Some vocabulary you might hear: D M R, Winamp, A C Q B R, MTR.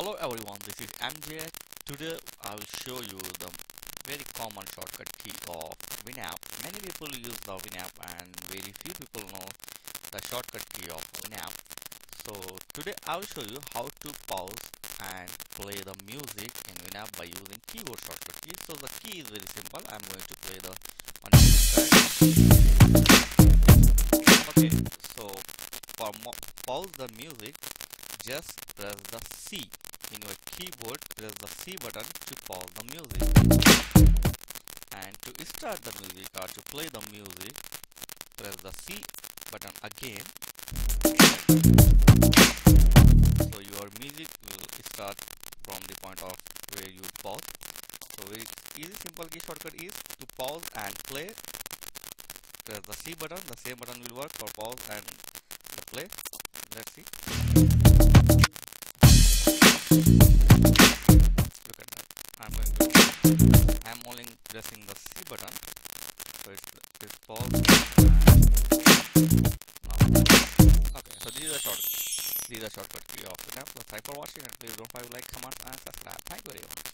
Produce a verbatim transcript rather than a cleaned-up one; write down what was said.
Hello everyone, this is M J. Today I will show you the very common shortcut key of Winamp. Many people use the Winamp and very few people know the shortcut key of Winamp. So today I will show you how to pause and play the music in Winamp by using keyboard shortcut key. So the key is very simple. I am going to play the okay. So for pause the music, just press the C. In your keyboard, press the C button to pause the music, and to start the music or to play the music, press the C button again, so your music will start from the point of where you pause. So very easy, simple key shortcut is to pause and play. Press the C button, the same button will work for pause and the play. Let's see. Look at that. I'm going to. I'm only pressing the C button, so it's it's pause. Okay, so these are short. These are shortcut key of Winamp. So thanks for watching, and please don't forget to like, comment, and subscribe. Thank you very much.